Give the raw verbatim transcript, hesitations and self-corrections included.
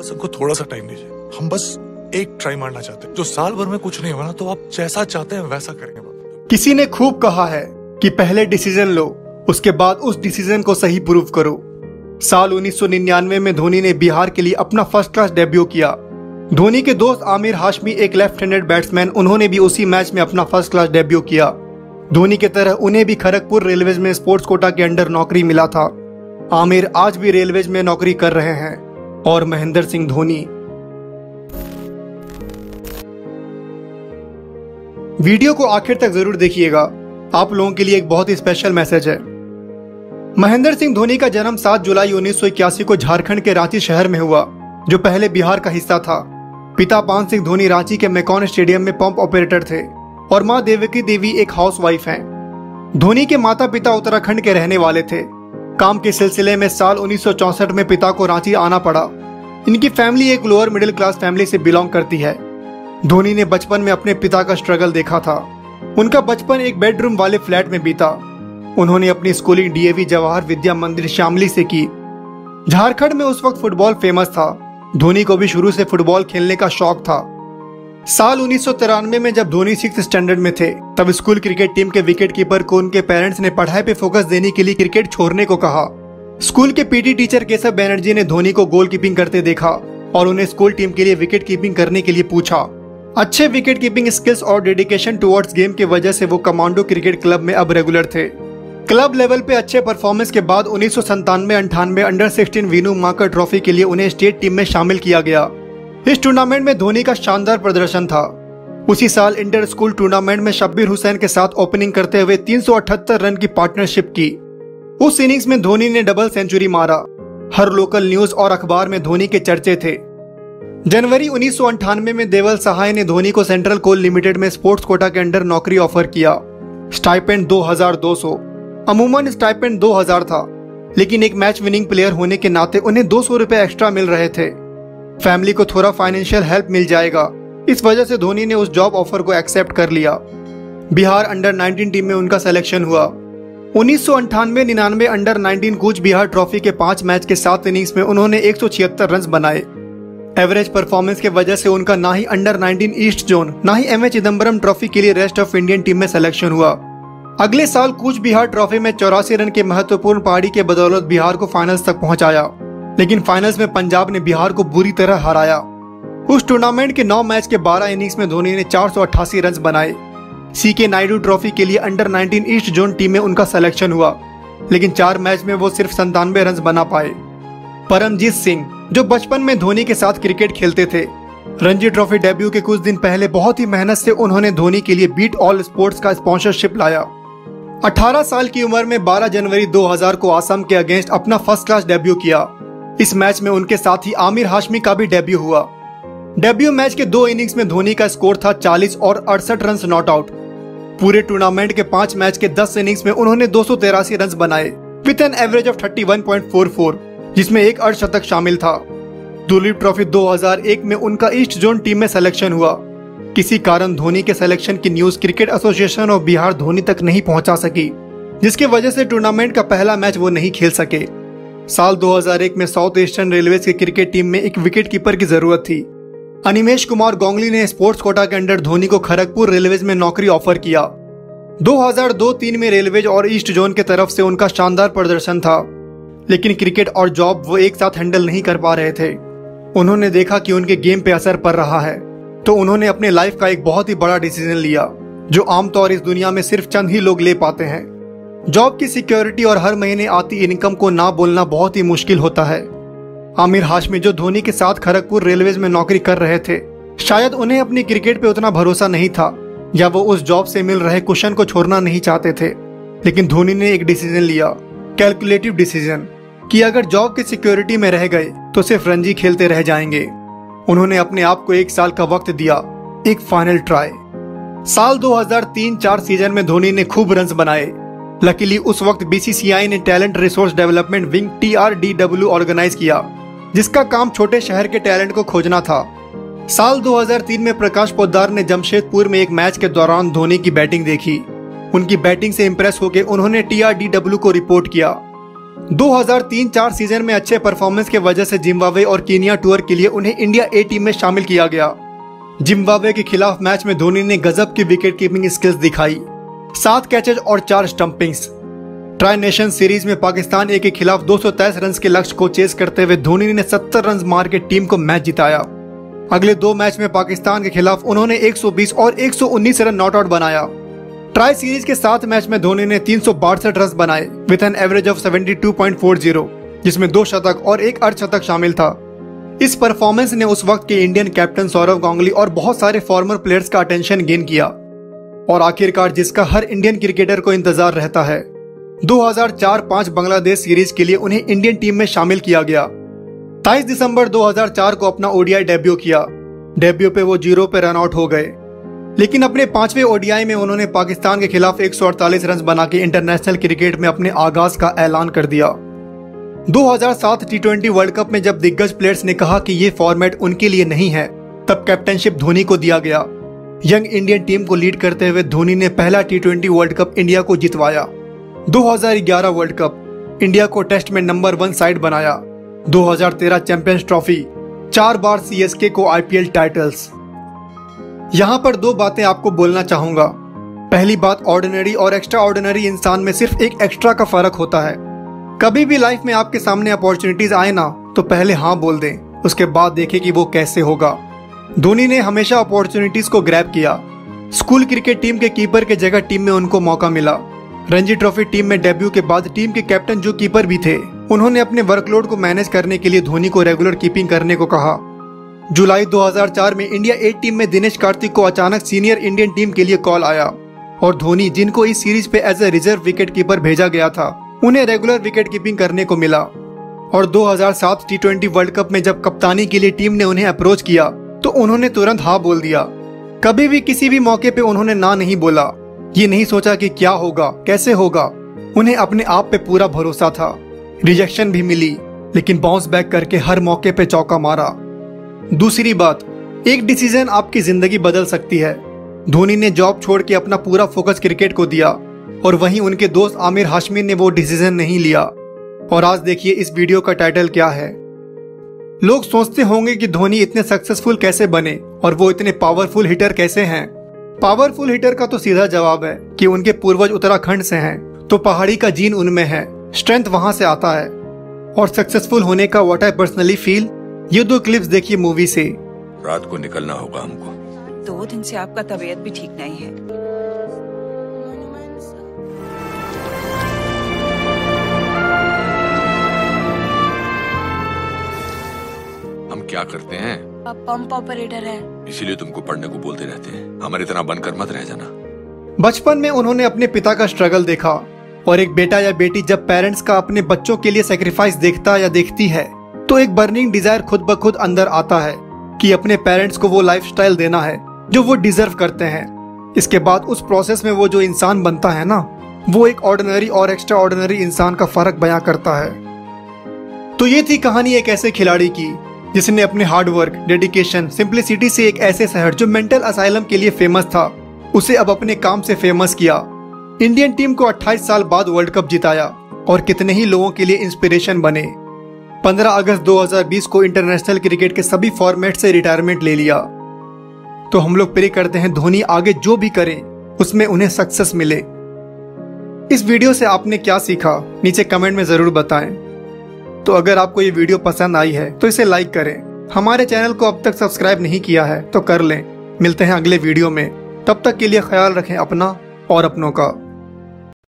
बस उनको थोड़ा सा टाइम दीजिए, हम बस एक ट्राई मारना चाहते हैं। जो साल भर में कुछ नहीं होना, तो आप जैसा चाहते हैं वैसा करेंगे। किसी ने खूब कहा है कि पहले डिसीजन लो, उसके बाद उस डिसीजन को सही प्रूव करो। साल उन्नीस सौ निन्यानवे में धोनी ने बिहार के लिए अपना फर्स्ट क्लास डेब्यू किया। धोनी के दोस्त आमिर हाशमी एक लेफ्ट हैंडेड बैट्समैन, उन्होंने भी उसी मैच में अपना फर्स्ट क्लास डेब्यू किया। धोनी की तरह उन्हें भी खड़गपुर रेलवेज में स्पोर्ट्स कोटा के अंडर नौकरी मिला था। आमिर आज भी रेलवेज में नौकरी कर रहे हैं और महेंद्र सिंह धोनी। वीडियो को आखिर तक जरूर देखिएगा, आप लोगों के लिए एक बहुत ही स्पेशल मैसेज है। महेंद्र सिंह धोनी का जन्म सात जुलाई उन्नीस सौ इक्यासी को झारखंड के रांची शहर में हुआ, जो पहले बिहार का हिस्सा था। पिता पान सिंह धोनी रांची के मैकॉन स्टेडियम में पंप ऑपरेटर थे और मां देवकी देवी एक हाउसवाइफ हैं। धोनी के माता पिता उत्तराखंड के रहने वाले थे। काम के सिलसिले में साल उन्नीस सौ चौसठ में पिता को रांची आना पड़ा। इनकी फैमिली एक लोअर मिडिल क्लास फैमिली से बिलोंग करती है। धोनी ने बचपन में अपने पिता का स्ट्रगल देखा था। उनका बचपन एक बेडरूम वाले फ्लैट में बीता। उन्होंने अपनी स्कूलिंग डीएवी जवाहर विद्या मंदिर श्यामली से की। झारखंड में उस वक्त फुटबॉल फेमस था। धोनी को भी शुरू से फुटबॉल खेलने का शौक था। साल उन्नीस सौ तिरानवे में जब धोनी सिक्स स्टैंडर्ड में थे, तब स्कूल क्रिकेट टीम के विकेट कीपर को उनके पेरेंट्स ने पढ़ाई पे फोकस देने के लिए क्रिकेट छोड़ने को कहा। स्कूल के पीटी टीचर केशव बैनर्जी ने धोनी को गोलकीपिंग करते देखा और उन्हें स्कूल टीम के लिए विकेट कीपिंग करने के लिए पूछा। अच्छे विकेट कीपिंग स्किल्स और डेडिकेशन टुवर्ड्स गेम की वजह से वो कमांडो क्रिकेट क्लब में अब रेगुलर थे। क्लब लेवल पे अच्छे परफॉर्मेंस के बाद उन्नीस सौ संतानवे अंठानवे under sixteen Vinoo Mankad trophy के लिए उन्हें स्टेट टीम में शामिल किया गया। इस टूर्नामेंट में धोनी का शानदार प्रदर्शन था। उसी साल इंटर स्कूल टूर्नामेंट में शब्बीर हुसैन के साथ ओपनिंग करते हुए तीन सौ अठहत्तर रन की पार्टनरशिप की। उस इनिंग्स में धोनी ने डबल सेंचुरी मारा। हर लोकल न्यूज और अखबार में धोनी के चर्चे थे। जनवरी उन्नीस सौ अंठानवे में देवल सहाय ने धोनी को सेंट्रल कोल लिमिटेड में स्पोर्ट्स कोटा के अंडर नौकरी ऑफर किया। स्टाइपेंड दो हजार दो सौ, अमूमन स्टाइपेंड दो हजार था, लेकिन एक मैच विनिंग प्लेयर होने के नाते उन्हें दो सौ रुपए एक्स्ट्रा मिल रहे थे। फैमिली को थोड़ा फाइनेंशियल हेल्प मिल जाएगा, इस वजह से धोनी ने उस जॉब ऑफर को एक्सेप्ट कर लिया। बिहार अंडर नाइनटीन टीम में उनका सिलेक्शन हुआ। उन्नीस सौ अंठानवे निन्यानवे under nineteen Cooch Behar trophy के पांच मैच के सात इनिंग्स में उन्होंने एक सौ छिहत्तर रन बनाए। एवरेज परफॉर्मेंस के वजह से उनका ना ही अंडर नाइनटीन ईस्ट जोन ना ही एम ए चिदम्बरम ट्रॉफी के लिए रेस्ट ऑफ इंडियन टीम में सिलेक्शन हुआ। अगले साल कूच बिहार ट्रॉफी में चौरासी रन के महत्वपूर्ण पारी के बदौलत बिहार को फाइनल्स तक पहुंचाया, लेकिन फाइनल्स में पंजाब ने बिहार को बुरी तरह हराया। उस टूर्नामेंट के नौ मैच के बारह इनिंग्स में धोनी ने चार सौ अट्ठासी रन बनाए। सी के नायडू ट्रॉफी के लिए under nineteen east zone team में उनका सिलेक्शन हुआ, लेकिन चार मैच में वो सिर्फ संतानवे रन बना पाए। परमजीत सिंह, जो बचपन में धोनी के साथ क्रिकेट खेलते थे, रणजी ट्रॉफी डेब्यू के कुछ दिन पहले बहुत ही मेहनत से उन्होंने धोनी के लिए बीट ऑल स्पोर्ट्स का स्पॉन्सरशिप लाया। अठारह साल की उम्र में बारह जनवरी दो हजार को आसाम के अगेंस्ट अपना फर्स्ट क्लास डेब्यू किया। इस मैच में उनके साथ ही आमिर हाशमी का भी डेब्यू हुआ। डेब्यू मैच के दो इनिंग्स में धोनी का स्कोर था चालीस और अड़सठ रन नॉट आउट। पूरे टूर्नामेंट के पांच मैच के दस इनिंग्स में उन्होंने दो सौ तेरासी रन बनाए with an average of thirty one point four four, जिसमें एक अर्धशतक शामिल था। दुलीप ट्रॉफी दो हजार एक में उनका ईस्ट जोन टीम में सिलेक्शन हुआ। किसी कारण धोनी के सिलेक्शन की news cricket association of Bihar Dhoni तक नहीं पहुंचा सकी, जिसके वजह से टूर्नामेंट का पहला मैच वो नहीं खेल सके। साल दो हजार एक में साउथ ईस्टर्न रेलवे के क्रिकेट टीम में एक विकेट कीपर की जरूरत थी। अनिमेश कुमार गोंगली ने स्पोर्ट्स कोटा के अंडर धोनी को खड़गपुर रेलवेज में नौकरी ऑफर किया। दो हजार दो तीन में रेलवेज और ईस्ट जोन की तरफ से उनका शानदार प्रदर्शन था, लेकिन क्रिकेट और जॉब वो एक साथ हैंडल नहीं कर पा रहे थे। उन्होंने देखा कि उनके गेम पे असर पड़ रहा है, तो उन्होंने अपने लाइफ का एक बहुत ही बड़ा डिसीजन लिया, जो आमतौर इस दुनिया में सिर्फ चंद ही लोग ले पाते हैं। जॉब की सिक्योरिटी और हर महीने आती इनकम को ना बोलना बहुत ही मुश्किल होता है। आमिर हाशमी, जो धोनी के साथ खड़गपुर रेलवेज में नौकरी कर रहे थे, शायद उन्हें अपनी क्रिकेट पे उतना भरोसा नहीं था या वो उस जॉब से मिल रहे कुशन को छोड़ना नहीं चाहते थे। लेकिन धोनी ने एक डिसीजन लिया, कैलकुलेटिव डिसीजन, कि अगर जॉब की सिक्योरिटी में रह गए तो सिर्फ रणजी खेलते रह जाएंगे। उन्होंने अपने आप को एक साल का वक्त दिया, एक फाइनल ट्राई। साल दो हजार तीन चार सीजन में धोनी ने खूब रन्स बनाए। लकीली उस वक्त बीसीसीआई ने talent resource development wing T R D W organise किया, जिसका काम छोटे शहर के टैलेंट को खोजना था। साल दो हजार तीन में प्रकाश पोदार ने जमशेदपुर में एक मैच के दौरान धोनी की बैटिंग देखी। उनकी बैटिंग से इम्प्रेस होकर उन्होंने टी आर डी डब्ल्यू को रिपोर्ट किया। दो हज़ार तीन चार सीजन में अच्छे परफॉर्मेंस के वजह से जिम्बाब्वे और केनिया टूर के लिए उन्हें इंडिया ए टीम में शामिल किया गया। जिम्बाब्वे के खिलाफ मैच में धोनी ने गजब की विकेट कीपिंग स्किल्स दिखाई, सात कैचेज और चार स्टंपिंग्स। ट्राई नेशन सीरीज में पाकिस्तान ए के खिलाफ दो सौ तेईस रन के लक्ष्य को चेस करते हुए धोनी ने सत्तर रन मार के टीम को मैच जिताया। अगले दो मैच में पाकिस्तान के खिलाफ उन्होंने एक सौ बीस और एक सौ उन्नीस रन नॉट आउट बनाया। ट्राई सीरीज के सात मैच में धोनी ने तीन सौ बासठ रन बनाए with an average of seventy two point four zero, जिसमें दो शतक और एक अर्धशतक शामिल था। इस परफॉर्मेंस ने उस वक्त के इंडियन कैप्टन सौरव गांगुली और बहुत सारे फॉर्मर प्लेयर्स का अटेंशन गेन किया और आखिरकार जिसका हर इंडियन क्रिकेटर को इंतजार रहता है। दो हज़ार चार पाँच बांग्लादेश सीरीज के लिए उन्हें इंडियन टीम में शामिल किया गया। तेईस दिसंबर दो हज़ार चार को अपना ओडीआई डेब्यू किया। डेब्यू पे वो जीरो पे रन आउट हो गए, लेकिन अपने पांचवें ओडीआई में उन्होंने पाकिस्तान के खिलाफ एक सौ अड़तालीस रन बना के इंटरनेशनल क्रिकेट में अपने आगाज का ऐलान कर दिया। दो हज़ार सात टी ट्वेंटी वर्ल्ड कप में जब दिग्गज प्लेयर्स ने कहा कि ये फॉर्मेट उनके लिए नहीं है, तब कैप्टनशिप धोनी को दिया गया। यंग इंडियन टीम को लीड करते हुए धोनी ने पहला T twenty world cup India को जितवाया। दो हज़ार ग्यारह वर्ल्ड कप इंडिया को टेस्ट में नंबर वन साइड बनाया। दो हज़ार तेरह चैंपियंस ट्रॉफी, चार बार सीएसके को आईपीएल टाइटल्स। यहाँ पर दो बातें आपको बोलना चाहूंगा। पहली बात, ऑर्डिनरी और एक्स्ट्रा ऑर्डिनरी इंसान में सिर्फ एक एक्स्ट्रा का फर्क होता है। कभी भी लाइफ में आपके सामने अपॉर्चुनिटीज आए ना, तो पहले हाँ बोल दें, उसके बाद देखें कि वो कैसे होगा। धोनी ने हमेशा अपॉर्चुनिटीज को ग्रैब किया। स्कूल क्रिकेट टीम के कीपर के जगह टीम में उनको मौका मिला। रणजी ट्रॉफी टीम में डेब्यू के बाद टीम के कैप्टन जो कीपर भी थे, उन्होंने अपने वर्कलोड को मैनेज करने के लिए धोनी को रेगुलर कीपिंग करने को कहा। जुलाई दो हज़ार चार में इंडिया ए टीम में दिनेश कार्तिक को अचानक सीनियर इंडियन टीम के लिए कॉल आया और धोनी, जिनको इस सीरीज पे as a reserve wicket keeper भेजा गया था, उन्हें रेगुलर विकेट कीपिंग करने को मिला। और दो हज़ार सात टी ट्वेंटी वर्ल्ड कप में जब कप्तानी के लिए टीम ने उन्हें अप्रोच किया, तो उन्होंने तुरंत हाँ बोल दिया। कभी भी किसी भी मौके पे उन्होंने ना नहीं बोला, ये नहीं सोचा कि क्या होगा, कैसे होगा। उन्हें अपने आप पे पूरा भरोसा था। रिजेक्शन भी मिली, लेकिन बाउंस बैक करके हर मौके पे चौका मारा। दूसरी बात, एक डिसीजन आपकी जिंदगी बदल सकती है। धोनी ने जॉब छोड़ के अपना पूरा फोकस क्रिकेट को दिया और वहीं उनके दोस्त आमिर हाशमी ने वो डिसीजन नहीं लिया। और आज देखिए इस वीडियो का टाइटल क्या है। लोग सोचते होंगे कि धोनी इतने सक्सेसफुल कैसे बने और वो इतने पावरफुल हिटर कैसे हैं। पावरफुल हिटर का तो सीधा जवाब है कि उनके पूर्वज उत्तराखंड से हैं, तो पहाड़ी का जीन उनमें है, स्ट्रेंथ वहां से आता है। और सक्सेसफुल होने का व्हाट आई पर्सनली फील, ये दो क्लिप्स देखिए मूवी से। रात को निकलना होगा हमको। दो दिन से आपका तबीयत भी ठीक नहीं है। हम क्या करते हैं? आप पंप ऑपरेटर हैं। इसीलिए तुमको पढ़ने को बोलते रहते हैं। हमारी तरह बनकर मत रह जाना। बचपन में उन्होंने अपने पिता का स्ट्रगल देखा, और एक बेटा या बेटी जब पेरेंट्स का अपने बच्चों के लिए सैक्रिफाइस देखता या देखती है, तो एक बर्निंग डिजायर खुद ब खुद अंदर आता है कि अपने पेरेंट्स को वो लाइफस्टाइल देना है जो वो डिजर्व करते हैं। इसके बाद उस प्रोसेस में वो जो इंसान बनता है ना, वो एक ऑर्डिनरी और एक्स्ट्रा ऑर्डिनरी इंसान का फर्क बयां करता है। तो ये थी कहानी एक ऐसे खिलाड़ी की जिसने अपने हार्डवर्क, डेडिकेशन, सिंप्लिसिटी से एक ऐसे शहर जो मेंटल असाइलम के लिए फेमस था, उसे अब अपने काम से फेमस किया। इंडियन टीम को अट्ठाईस साल बाद वर्ल्ड कप जिताया और कितने ही लोगों के लिए इंस्पिरेशन बने। पंद्रह अगस्त दो हज़ार बीस को इंटरनेशनल क्रिकेट के सभी फॉर्मेट से रिटायरमेंट ले लिया। तो हम लोग प्रे करते हैं धोनी आगे जो भी करें उसमें उन्हें सक्सेस मिले। इस वीडियो से आपने क्या सीखा, नीचे कमेंट में जरूर बताएं। तो अगर आपको ये वीडियो पसंद आई है तो इसे लाइक करें। हमारे चैनल को अब तक सब्सक्राइब नहीं किया है तो कर लें। मिलते हैं अगले वीडियो में, तब तक के लिए ख्याल रखें अपना और अपनों का।